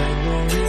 I know.